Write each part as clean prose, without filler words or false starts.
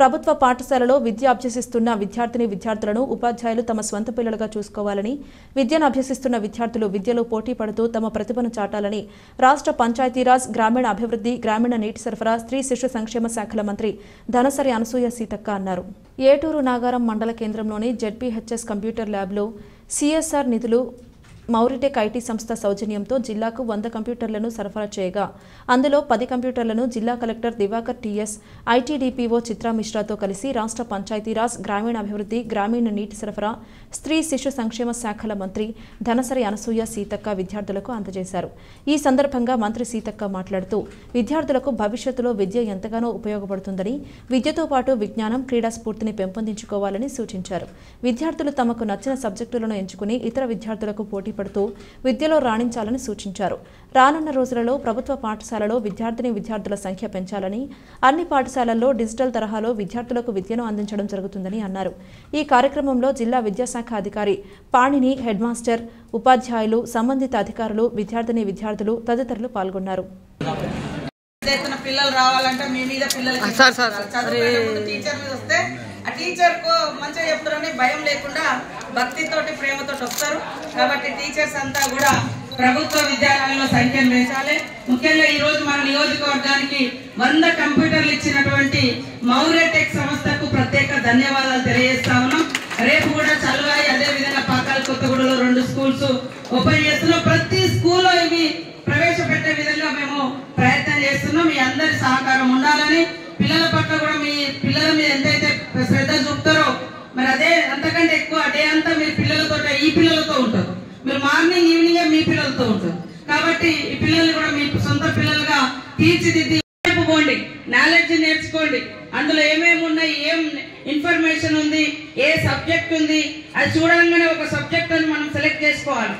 ప్రభుత్వ పాఠశాలలో విద్య అభ్యసిస్తున్న విద్యార్థిని విద్యార్థులను ఉపాధ్యాయులు తమ స్వంత పిల్లలుగా చూసుకోవాలని, విద్యను అభ్యసిస్తున్న విద్యార్థులు విద్యలో పోటీ పడుతూ తమ ప్రతిభను చాటాలని రాష్ట్ర పంచాయతీరాజ్, గ్రామీణ అభివృద్ధి, గ్రామీణ నీటి సరఫరా, స్త్రీ శిశు సంక్షేమ శాఖల మంత్రి ధనసరి అనసూయ సీతక్క అన్నారు. ఏటూరు నాగారం మండల కేంద్రంలోని జెడ్పీహెచ్ఎస్ కంప్యూటర్ ల్యాబ్లో సిఎస్ఆర్ నిధులు మౌరిటెక్ ఐటీ సంస్థ సౌజన్యంతో జిల్లాకు 100 కంప్యూటర్లను సరఫరా చేయగా అందులో 10 కంప్యూటర్లను జిల్లా కలెక్టర్ దివాకర్ టీఎస్, ఐటీడీపీఓ చిత్రామిశ్రాతో కలిసి రాష్ట్ర పంచాయతీరాజ్, గ్రామీణాభివృద్ధి, గ్రామీణ నీటి సరఫరా, స్త్రీ శిశు సంక్షేమ శాఖల మంత్రి ధనసరి అనసూయ సీతక్క విద్యార్థులకు అందజేశారు. ఈ సందర్భంగా మంత్రి సీతక్క మాట్లాడుతూ విద్యార్థులకు భవిష్యత్తులో విద్య ఎంతగానో ఉపయోగపడుతుందని, విద్యతో పాటు విజ్ఞానం, క్రీడా స్ఫూర్తిని పెంపొందించుకోవాలని సూచించారు. విద్యార్థులు తమకు నచ్చిన సబ్జెక్టులను ఎంచుకుని ఇతర విద్యార్థులకు పోటీ విద్యలో రాణించాలని సూచించారు. రానున్న రోజులలో ప్రభుత్వ పాఠశాలలో విద్యార్థిని విద్యార్థుల సంఖ్య పెంచాలని, అన్ని పాఠశాలల్లో డిజిటల్ తరహాలో విద్యార్థులకు విద్యను అందించడం జరుగుతుందని అన్నారు. ఈ కార్యక్రమంలో జిల్లా విద్యాశాఖ అధికారి పాణిని, హెడ్ మాస్టర్, ఉపాధ్యాయులు, సంబంధిత అధికారులు, విద్యార్థిని విద్యార్థులు తదితరులు పాల్గొన్నారు. ఆ టీచర్కు మంచిగా చెప్తారని భయం లేకుండా భక్తితోటి ప్రేమతో వస్తారు. కాబట్టి టీచర్స్ అంతా కూడా ప్రభుత్వ విద్యాలయాల్లో సంఖ్యను పెంచాలి. ముఖ్యంగా ఈ రోజు మన నియోజకవర్గానికి 100 కంప్యూటర్లు ఇచ్చినటువంటి మౌరిటెక్ సంస్థకు ప్రత్యేక ధన్యవాదాలు తెలియజేస్తా ఉన్నాం. రేపు కూడా చల్వాయి, అదే విధంగా పాకాల కొత్తగూడలో 2 స్కూల్స్ ఓపెన్ చేస్తున్నాం. ప్రతి స్కూల్లో ఇవి ప్రవేశపెట్టే విధంగా మేము ప్రయత్నం చేస్తున్నాం. మీ అందరి సహకారం ఉండాలని, పిల్లల పట్ల కూడా మీ పిల్లల మీద ఎంతైతే శ్రద్ధ చూపుతారో మరి అదే అంతకంటే ఎక్కువ డే అంతా మీరు పిల్లలతో, ఈ పిల్లలతో ఉంటారు. మీరు మార్నింగ్ ఈవినింగే మీ పిల్లలతో ఉంటారు. కాబట్టి ఈ పిల్లల్ని కూడా మీ సొంత పిల్లలుగా తీర్చిదిద్ది పోండి, నాలెడ్జ్ నేర్చుకోండి. అందులో ఏమేమి ఉన్నాయి, ఏం ఇన్ఫర్మేషన్ ఉంది, ఏ సబ్జెక్ట్ ఉంది, అది చూడంగానే ఒక సబ్జెక్ట్ అని మనం సెలెక్ట్ చేసుకోవాలి.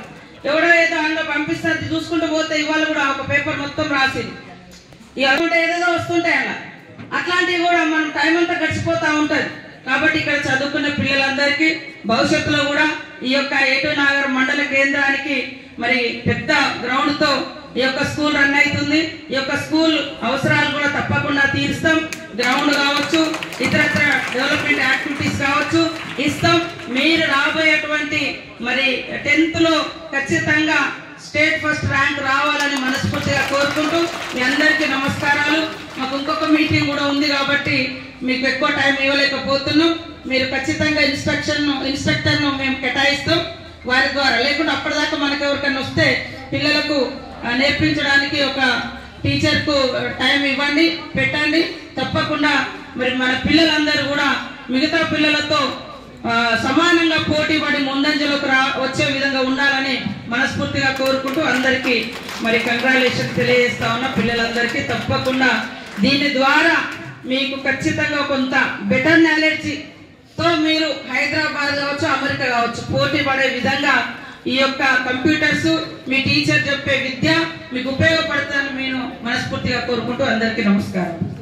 ఎవడో ఏదో అందులో పంపిస్తారు చూసుకుంటూ పోతే ఇవాళ కూడా ఒక పేపర్ మొత్తం రాసి ఏదేదో వస్తుంటాయి. అలా అట్లాంటివి కూడా మనం టైం అంతా గడిచిపోతా ఉంటది. కాబట్టి ఇక్కడ చదువుకున్న పిల్లలందరికీ భవిష్యత్తులో కూడా ఈ యొక్క ఏటూరు నాగారం మండల కేంద్రానికి మరి పెద్ద గ్రౌండ్ తో ఈ యొక్క స్కూల్ రన్ అవుతుంది. ఈ యొక్క స్కూల్ అవసరాలు కూడా తప్పకుండా తీరుస్తాం. గ్రౌండ్ కావచ్చు, ఇతరత్ర డెవలప్మెంట్ యాక్టివిటీస్ కావచ్చు ఇస్తాం. మీరు రాబోయేటువంటి మరి 10th లో ఖచ్చితంగా స్టేట్ ఫస్ట్ ర్యాంక్ రావాలని మనస్ఫూర్తిగా కోరుకుంటూ మీ అందరికీ నమస్కారాలు. మాకు ఇంకొక మీటింగ్ కూడా ఉంది కాబట్టి మీకు ఎక్కువ టైం ఇవ్వలేకపోతున్నాం. మీరు ఖచ్చితంగా ఇన్స్ట్రక్టర్ను మేము కేటాయిస్తాం వారి ద్వారా. లేకుండా అప్పటిదాకా మనకు ఎవరికైనా వస్తే పిల్లలకు నేర్పించడానికి ఒక టీచర్కు టైం ఇవ్వండి, పెట్టండి. తప్పకుండా మరి మన పిల్లలందరూ కూడా మిగతా పిల్లలతో సమానంగా పోటీ పడి ముందంజలోకి వచ్చే విధంగా ఉండాలని మనస్ఫూర్తిగా కోరుకుంటూ అందరికీ మరి కంగ్రాచులేషన్ తెలియజేస్తా ఉన్న పిల్లలందరికీ. తప్పకుండా దీని ద్వారా మీకు ఖచ్చితంగా కొంత బెటర్ నాలెడ్జ్తో మీరు హైదరాబాద్ కావచ్చు, అమెరికా కావచ్చు పోటీ పడే విధంగా ఈ యొక్క కంప్యూటర్స్, మీ టీచర్ చెప్పే విద్య మీకు ఉపయోగపడతానని నేను మనస్ఫూర్తిగా కోరుకుంటూ అందరికీ నమస్కారం.